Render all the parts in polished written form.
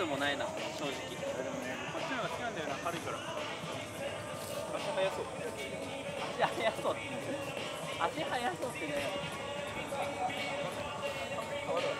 熱もないな、正直。でもね、こっちの方が好きなんだよな、軽いから。足速そう。足速そうって。足速そうってね。変わるわ。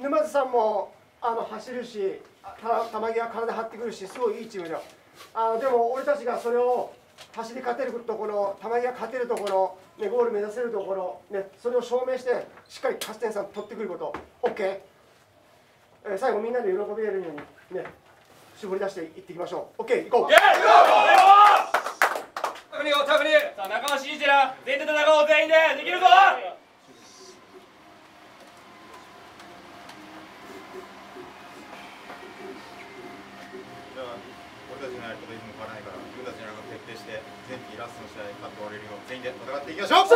沼津さんも走るし、球際体張ってくるし、すごいいいチームだよ。でも俺たちがそれを走り勝てるところ、球際勝てるところ、ね、ゴール目指せるところ、ね、それを証明してしっかり勝ち点3取ってくること、OK、最後みんなで喜び得るようにね、絞り出していっていきましょう。OK、行こう。さあ仲間信じてな、全員で戦おう、全員でできるぞ。全員で戦っていきましょう。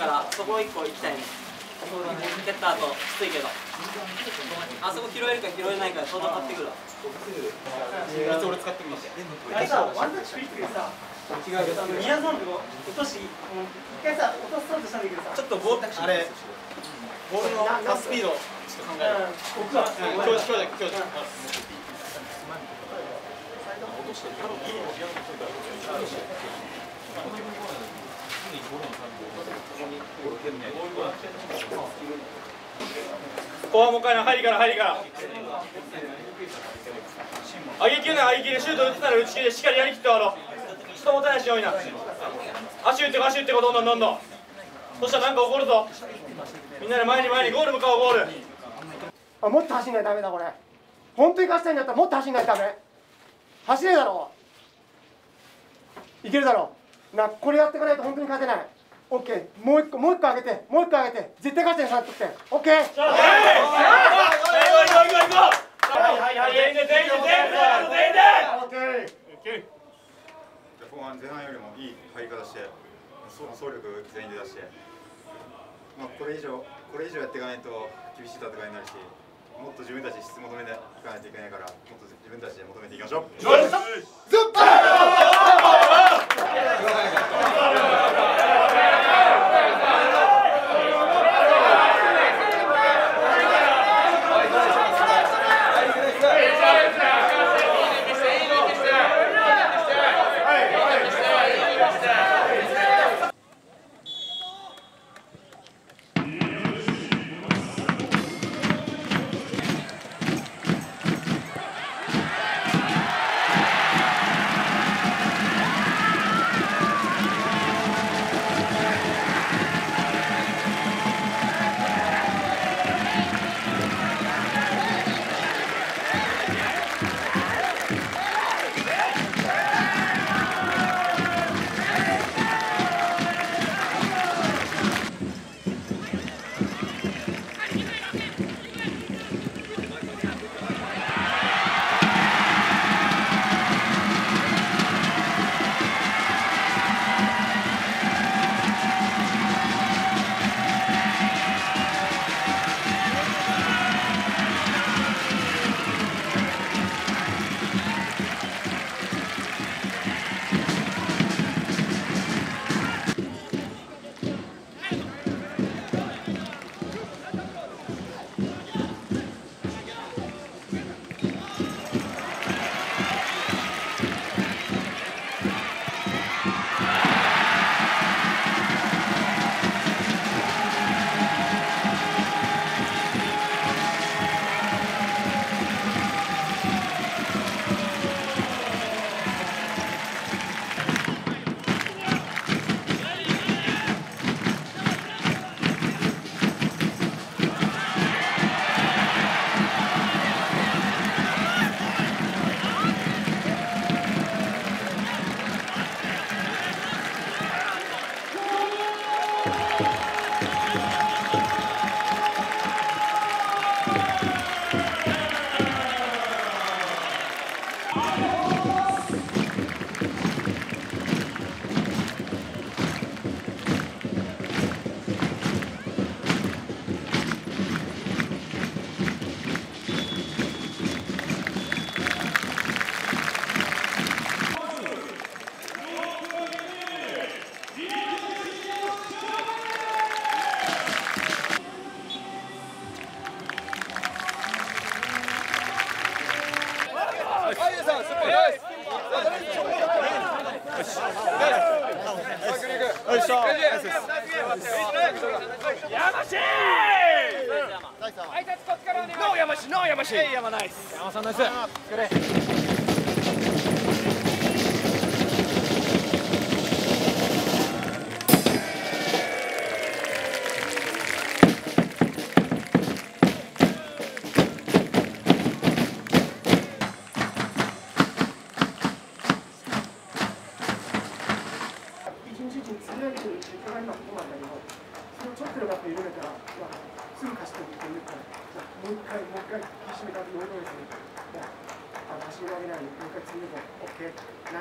からそこを1個行きたいね。そうだね。蹴った後きついけど。あそこ拾えるか拾えないか相当買ってくるわ。いつ俺使ってみました。あれさ、ワンタッチフリックでさ、ミヤゾンを落とし、一回さ、落とそうとしたんだけどさ、ちょっとあれ、ボールのパススピード、ちょっと考える。僕は、今日。ここはもう一回の入りから上げきるシュート打つなら打ち切りでしっかりやりきって終わろう。人持たないしよいな。足打ってこどんどんそしたらなんか起こるぞ。みんなで前にゴール向かおう。もっと走んないとダメだ。これ本当に勝ちたいんだったらもっと走んないとダメ。走れだろう、いけるだろうな。これやっていかないと本当に勝てない。オッケー、もう一個上げて、絶対勝ちなさい。オッケー。はい、全員で後半前半よりもいい入り方して、総力全員で出して、まあこれ以上やっていかないと厳しい戦いになるし、もっと自分たち質求めていかないといけないから、もっと自分たちで求めていきましょう。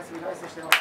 ナイスしてます。